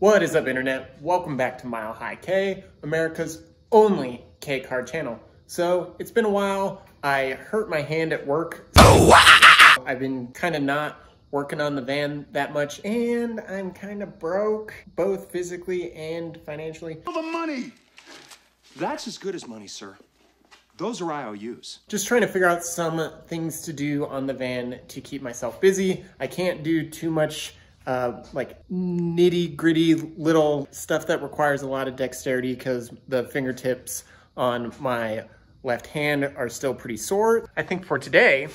What is up, internet? Welcome back to Mile High K, America's only K car channel. So it's been a while. I hurt my hand at work. I've been kind of not working on the van that much, and I'm kind of broke, both physically and financially. All the money! That's as good as money, sir. Those are IOUs. Just trying to figure out some things to do on the van to keep myself busy. I can't do too much like nitty gritty little stuff that requires a lot of dexterity because the fingertips on my left hand are still pretty sore. I think for today,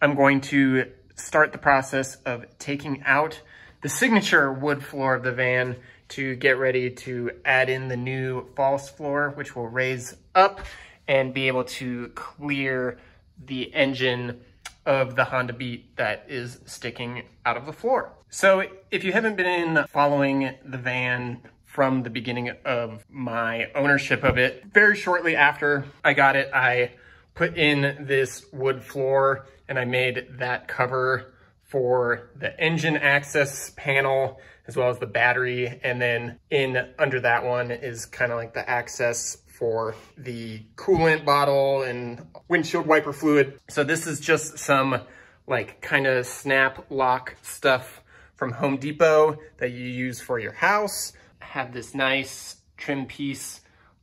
I'm going to start the process of taking out the signature wood floor of the van to get ready to add in the new false floor, which will raise up and be able to clear the engine of the Honda Beat that is sticking out of the floor. So if you haven't been following the van from the beginning of my ownership of it, very shortly after I got it, I put in this wood floor and I made that cover for the engine access panel as well as the battery. And then in under that one is kind of like the access for the coolant bottle and windshield wiper fluid. So this is just some like kind of snap lock stuff from Home Depot that you use for your house. I have this nice trim piece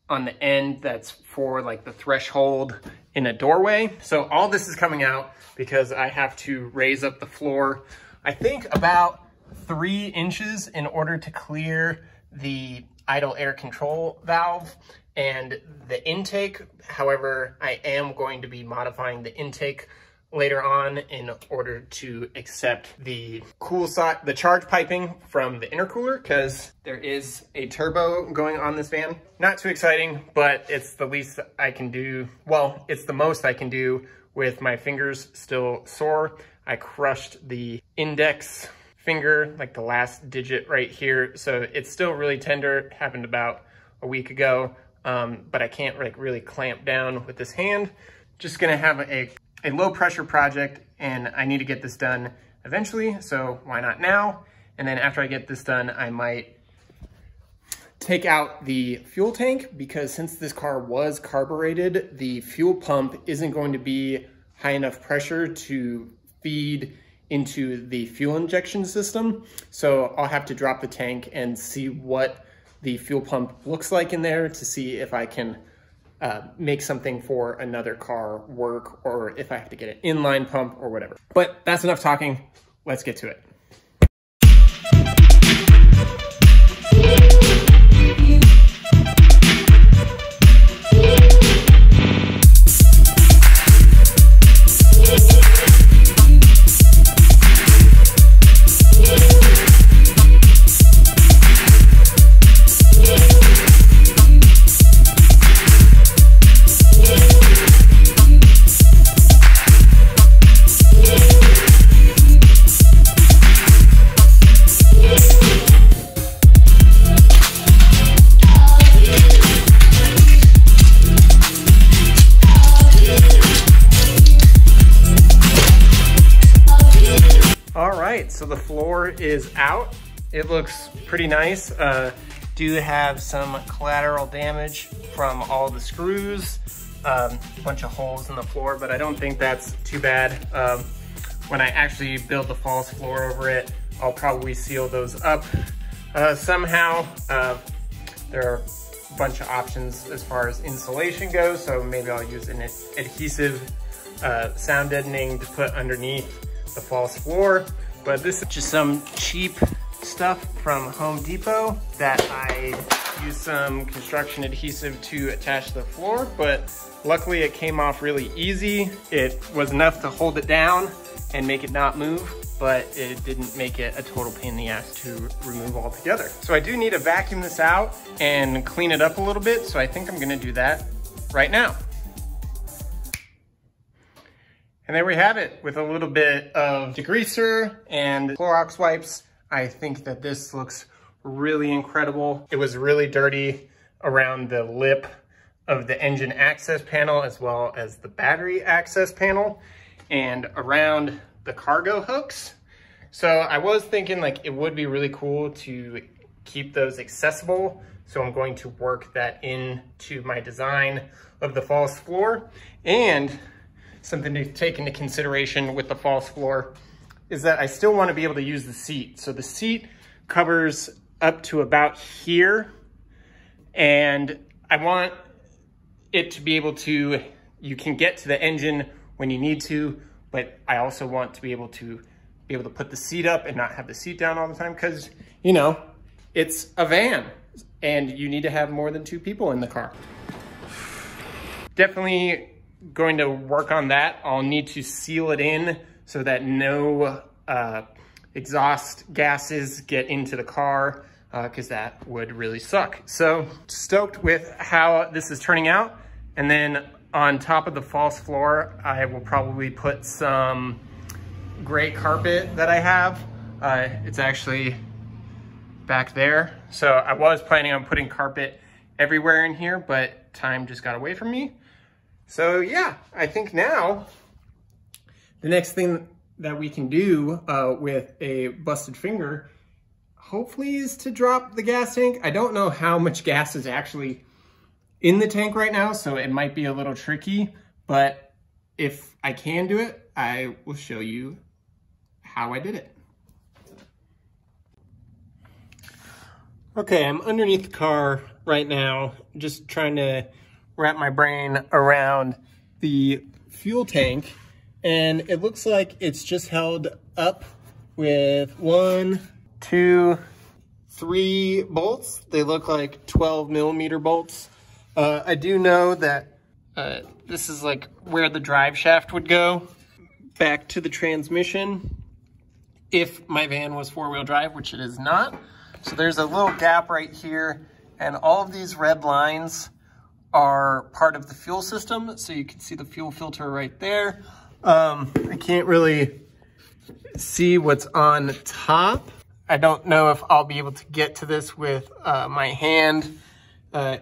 on the end that's for like the threshold in a doorway. So all this is coming out because I have to raise up the floor, I think about 3 inches in order to clear the idle air control valve and the intake. However, I am going to be modifying the intake later on in order to accept the the charge piping from the intercooler because there is a turbo going on this van. Not too exciting, but it's the least I can do. Well, it's the most I can do with my fingers still sore. I crushed the index finger, like the last digit right here. So it's still really tender. It happened about a week ago, but I can't like really clamp down with this hand. Just gonna have a low pressure project and I need to get this done eventually, so why not now? And then after I get this done, I might take out the fuel tank because since this car was carbureted, the fuel pump isn't going to be high enough pressure to feed into the fuel injection system. So I'll have to drop the tank and see what the fuel pump looks like in there to see if I can make something for another car work or if I have to get an inline pump or whatever. But that's enough talking. Let's get to it. So the floor is out. It looks pretty nice. Do have some collateral damage from all the screws, a bunch of holes in the floor, but I don't think that's too bad. When I actually build the false floor over it, I'll probably seal those up somehow. There are a bunch of options as far as insulation goes, so maybe I'll use an adhesive sound deadening to put underneath the false floor. But this is just some cheap stuff from Home Depot that I used some construction adhesive to attach to the floor, but luckily it came off really easy. It was enough to hold it down and make it not move, but it didn't make it a total pain in the ass to remove altogether. So I do need to vacuum this out and clean it up a little bit, so I think I'm gonna do that right now. And there we have it, with a little bit of degreaser and Clorox wipes. I think that this looks really incredible. It was really dirty around the lip of the engine access panel as well as the battery access panel and around the cargo hooks. So I was thinking like it would be really cool to keep those accessible. So I'm going to work that into my design of the false floor. And something to take into consideration with the false floor is that I still want to be able to use the seat. So the seat covers up to about here, and I want it to be able to, you can get to the engine when you need to, but I also want to be able to put the seat up and not have the seat down all the time, because, you know, it's a van and you need to have more than two people in the car. Definitely going to work on that. I'll need to seal it in so that no exhaust gases get into the car, because that would really suck. So stoked with how this is turning out. And then on top of the false floor, I will probably put some gray carpet that I have. It's actually back there. So I was planning on putting carpet everywhere in here, but time just got away from me. So yeah, I think now the next thing that we can do with a busted finger, hopefully, is to drop the gas tank. I don't know how much gas is actually in the tank right now, so it might be a little tricky, but if I can do it, I will show you how I did it. Okay, I'm underneath the car right now, just trying to wrap my brain around the fuel tank, and it looks like it's just held up with 1, 2, 3 bolts. They look like 12mm bolts. I do know that this is like where the drive shaft would go back to the transmission if my van was four-wheel drive, which it is not. So there's a little gap right here, and all of these red lines are part of the fuel system. So you can see the fuel filter right there. I can't really see what's on top. I don't know if I'll be able to get to this with my hand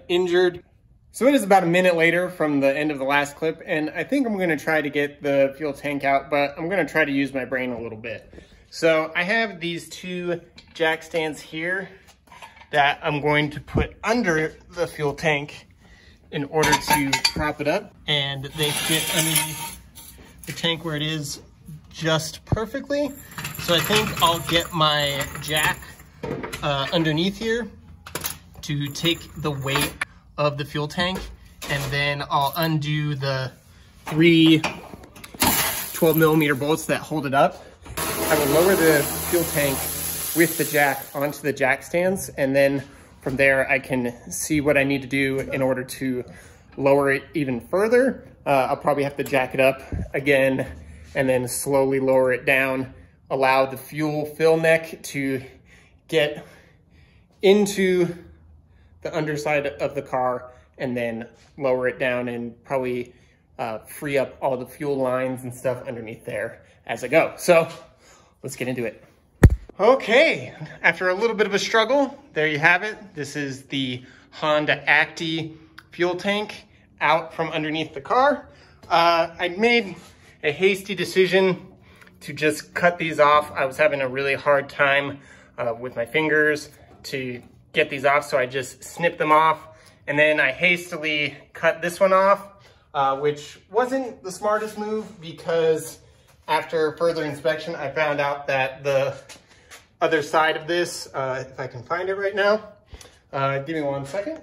injured. So it is about a minute later from the end of the last clip, and I think I'm gonna try to get the fuel tank out, but I'm gonna try to use my brain a little bit. So I have these two jack stands here that I'm going to put under the fuel tank in order to prop it up, and they fit underneath the tank where it is just perfectly. So I think I'll get my jack underneath here to take the weight of the fuel tank, and then I'll undo the 3 12mm bolts that hold it up. I will lower the fuel tank with the jack onto the jack stands, and then from there, I can see what I need to do in order to lower it even further. I'll probably have to jack it up again and then slowly lower it down, allow the fuel fill neck to get into the underside of the car, and then lower it down and probably free up all the fuel lines and stuff underneath there as I go. So let's get into it. Okay, after a little bit of a struggle, there you have it. This is the Honda Acty fuel tank out from underneath the car. I made a hasty decision to just cut these off. I was having a really hard time with my fingers to get these off, so I just snipped them off. And then I hastily cut this one off, which wasn't the smartest move, because after further inspection, I found out that the other side of this, if I can find it right now. Give me one second.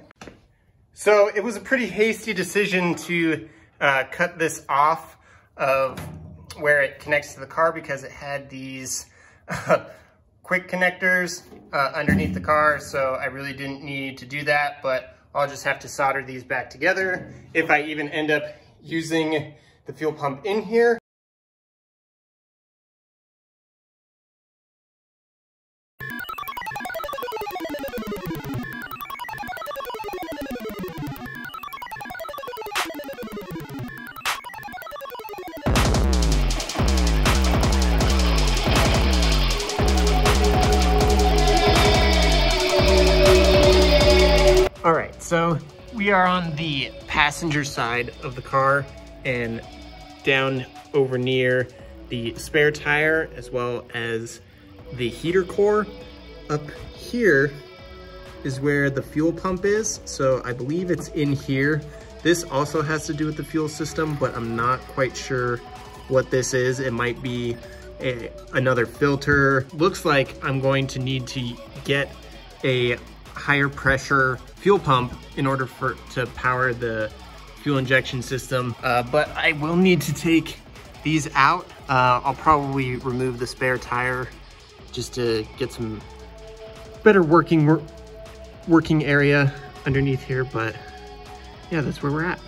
So it was a pretty hasty decision to cut this off of where it connects to the car, because it had these quick connectors underneath the car. So I really didn't need to do that, but I'll just have to solder these back together if I even end up using the fuel pump in here. So we are on the passenger side of the car and down over near the spare tire as well as the heater core. Up here is where the fuel pump is. So I believe it's in here. This also has to do with the fuel system, but I'm not quite sure what this is. It might be another filter. Looks like I'm going to need to get a higher pressure fuel pump in order to power the fuel injection system. But I will need to take these out. I'll probably remove the spare tire just to get some better working area underneath here. But yeah, that's where we're at.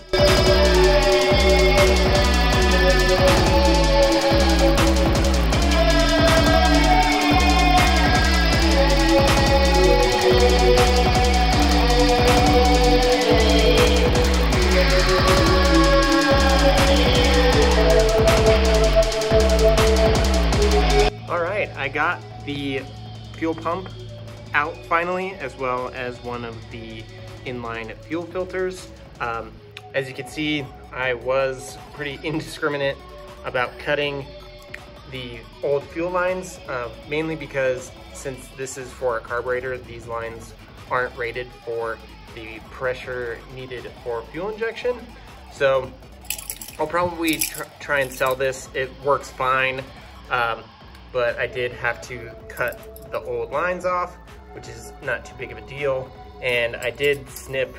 I got the fuel pump out finally, as well as one of the inline fuel filters. As you can see, I was pretty indiscriminate about cutting the old fuel lines, mainly because since this is for a carburetor, these lines aren't rated for the pressure needed for fuel injection. So I'll probably try and sell this. It works fine. But I did have to cut the old lines off, which is not too big of a deal. And I did snip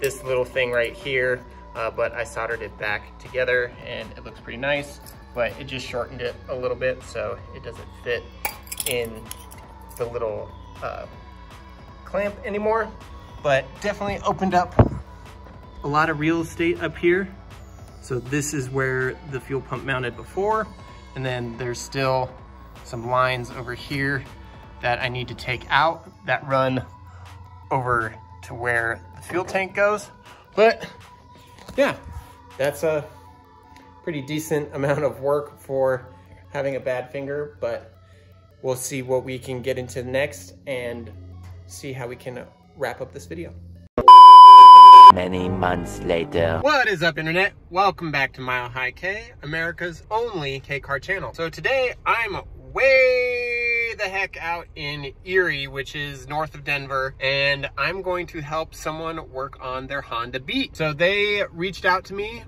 this little thing right here, but I soldered it back together and it looks pretty nice, but it just shortened it a little bit so it doesn't fit in the little clamp anymore. But definitely opened up a lot of real estate up here. So this is where the fuel pump mounted before, and then there's still some lines over here that I need to take out that run over to where the fuel tank goes. But yeah, that's a pretty decent amount of work for having a bad finger, but we'll see what we can get into next and see how we can wrap up this video. Many months later. What is up, internet? Welcome back to Mile High K, America's only K-car channel. So today I'm way the heck out in Erie, which is north of Denver, and I'm going to help someone work on their Honda Beat. So they reached out to me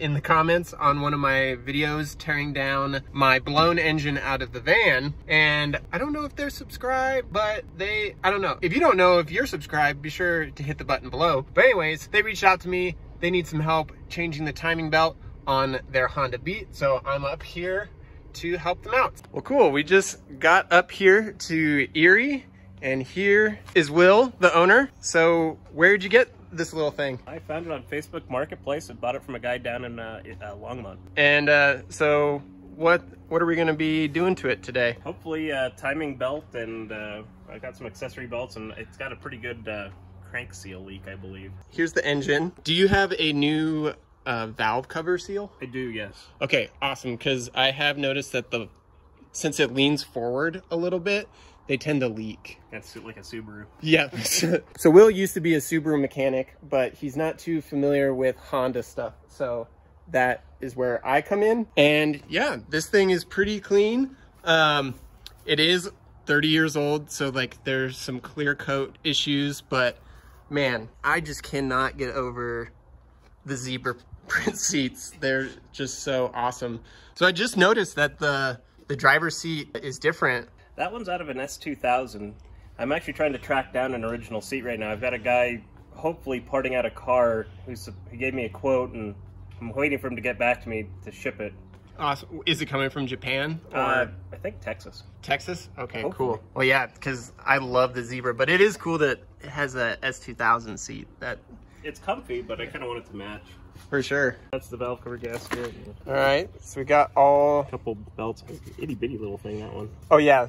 in the comments on one of my videos tearing down my blown engine out of the van, and I don't know if they're subscribed, but I don't know. If you don't know if you're subscribed, be sure to hit the button below. But anyways, they reached out to me. They need some help changing the timing belt on their Honda Beat, so I'm up here to help them out. Well, cool. We just got up here to Erie, and here is Will, the owner. So where'd you get this little thing? I found it on Facebook Marketplace and bought it from a guy down in Longmont. And so what are we gonna be doing to it today? Hopefully timing belt, and I got some accessory belts, and it's got a pretty good crank seal leak, I believe. Here's the engine. Do you have a new valve cover seal? I do, yes. Okay, awesome, because I have noticed that since it leans forward a little bit, they tend to leak. That's like a Subaru. Yeah. So Will used to be a Subaru mechanic, but he's not too familiar with Honda stuff, so that is where I come in. And yeah, this thing is pretty clean. It is 30 years old, so like there's some clear coat issues, but man, I just cannot get over the zebra print seats. They're just so awesome. So I just noticed that the driver's seat is different. That one's out of an S2000. I'm actually trying to track down an original seat right now. I've got a guy hopefully parting out a car who gave me a quote, and I'm waiting for him to get back to me to ship it. Awesome. Is it coming from Japan? Or I think Texas. Texas? Okay, hopefully. Cool. Well, yeah, because I love the zebra, but it is cool that it has a S2000 seat. It's comfy, but I kind of want it to match. For sure. That's the valve cover gasket. All right, so we got all... a couple belts. Itty bitty little thing, that one. Oh yeah,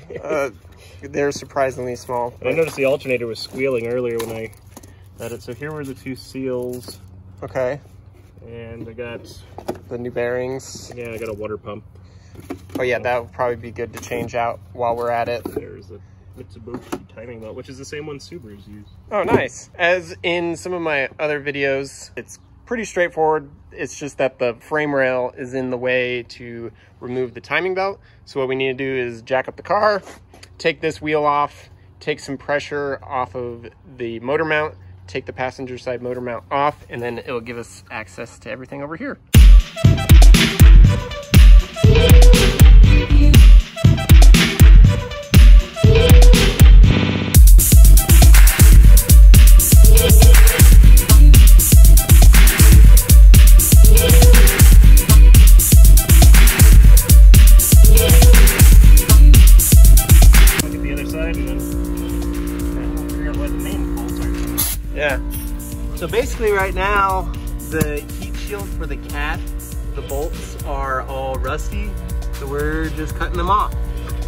they're surprisingly small. But I noticed the alternator was squealing earlier when I had it. So here were the two seals. Okay. And I got... the new bearings. Yeah, I got a water pump. Oh yeah, that would probably be good to change out while we're at it. There's the Mitsubishi timing belt, which is the same one Subarus use. Oh, nice. As in some of my other videos, it's pretty straightforward. It's just that the frame rail is in the way to remove the timing belt. So what we need to do is jack up the car, take this wheel off, take some pressure off of the motor mount, take the passenger side motor mount off, and then it'll give us access to everything over here. So basically right now, the heat shield for the cat, the bolts are all rusty, so we're just cutting them off.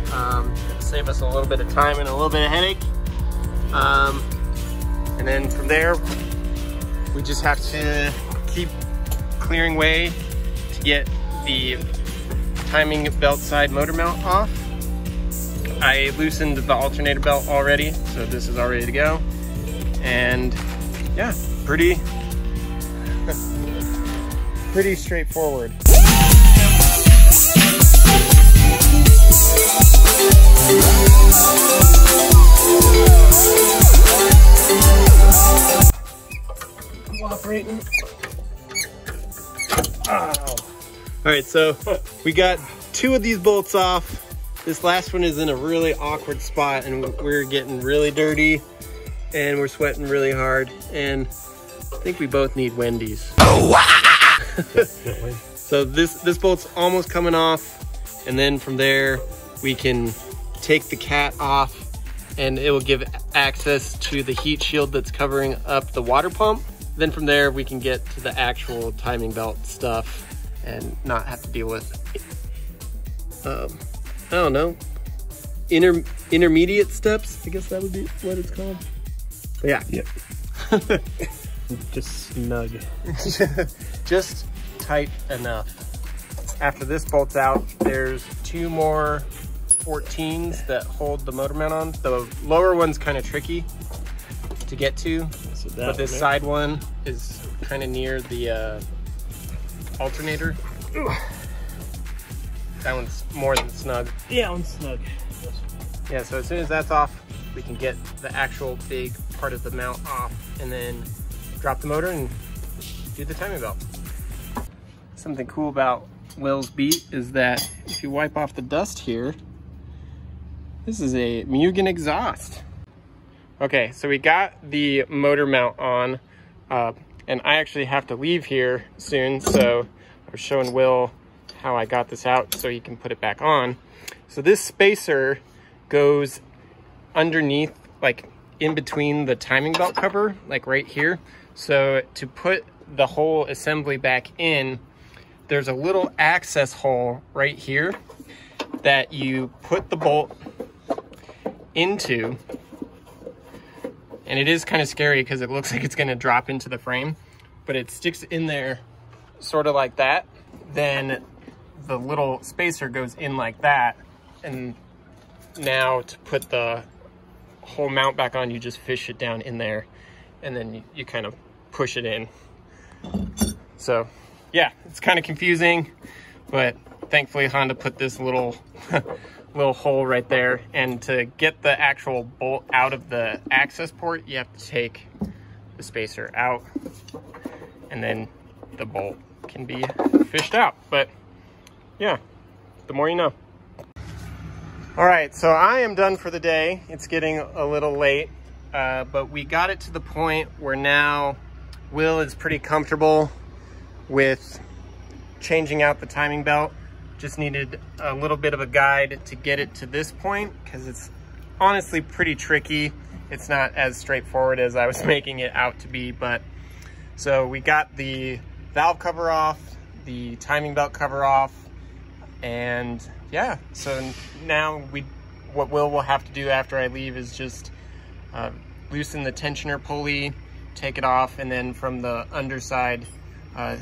It'll save us a little bit of time and a little bit of headache. And then from there, we just have to keep clearing way to get the timing belt side motor mount off. I loosened the alternator belt already, so this is all ready to go. And yeah. Pretty straightforward. Cooperating. Ow. All right, so we got two of these bolts off. This last one is in a really awkward spot and we're getting really dirty and we're sweating really hard. And I think we both need Wendy's. Definitely. So this bolt's almost coming off, and then from there we can take the cat off and it will give access to the heat shield that's covering up the water pump. Then from there we can get to the actual timing belt stuff and not have to deal with, I don't know, intermediate steps, I guess that would be what it's called. But yeah. Yep. Just snug. Just tight enough. After this bolt's out, there's two more 14s that hold the motor mount on. The lower one's kind of tricky to get to, so but this side one is kind of near the alternator. That one's more than snug. Yeah, that one's snug. Yeah, so as soon as that's off, we can get the actual big part of the mount off and then drop the motor and do the timing belt. Something cool about Will's Beat is that if you wipe off the dust here, this is a Mugen exhaust. Okay, so we got the motor mount on, and I actually have to leave here soon, so I was showing Will how I got this out so he can put it back on. So this spacer goes underneath, like in between the timing belt cover, like right here. So to put the whole assembly back in, there's a little access hole right here that you put the bolt into. And it is kind of scary because it looks like it's going to drop into the frame, but it sticks in there sort of like that. Then the little spacer goes in like that. And now to put the whole mount back on, you just fish it down in there and then you kind of push it in. So yeah, it's kind of confusing, but thankfully Honda put this little hole right there. And to get the actual bolt out of the access port, you have to take the spacer out and then the bolt can be fished out. But yeah, the more you know. All right, so I am done for the day. It's getting a little late, but we got it to the point where now Will is pretty comfortable with changing out the timing belt. Just needed a little bit of a guide to get it to this point because it's honestly pretty tricky. It's not as straightforward as I was making it out to be, but so we got the valve cover off, the timing belt cover off, and yeah, so now what Will will have to do after I leave is just loosen the tensioner pulley, take it off, and then from the underside,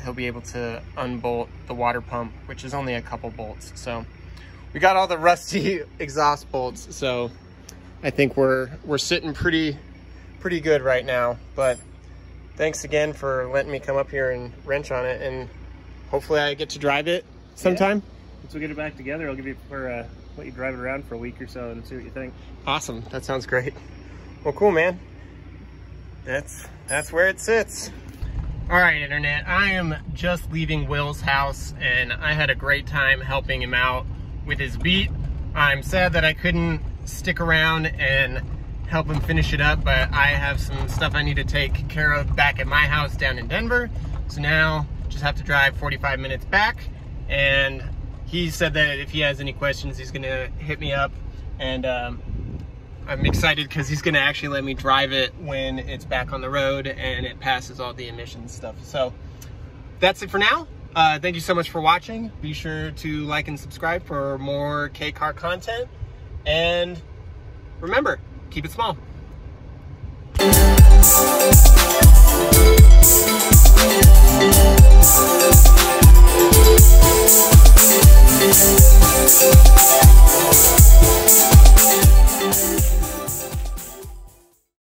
he'll be able to unbolt the water pump, which is only a couple bolts. So we got all the rusty exhaust bolts, so I think we're sitting pretty good right now. But thanks again for letting me come up here and wrench on it, and hopefully I get to drive it sometime. Yeah. Once we get it back together, I'll give you for let you drive it around for a week or so and see what you think. Awesome, that sounds great. Well, cool, man. That's where it sits. All right, internet, I am just leaving Will's house and I had a great time helping him out with his Beat. I'm sad that I couldn't stick around and help him finish it up, but I have some stuff I need to take care of back at my house down in Denver. So now just have to drive 45 minutes back. And he said that if he has any questions, he's gonna hit me up. And I'm excited because he's gonna actually let me drive it when it's back on the road and it passes all the emissions stuff. So that's it for now. Thank you so much for watching. Be sure to like and subscribe for more K-Car content. And remember, keep it small.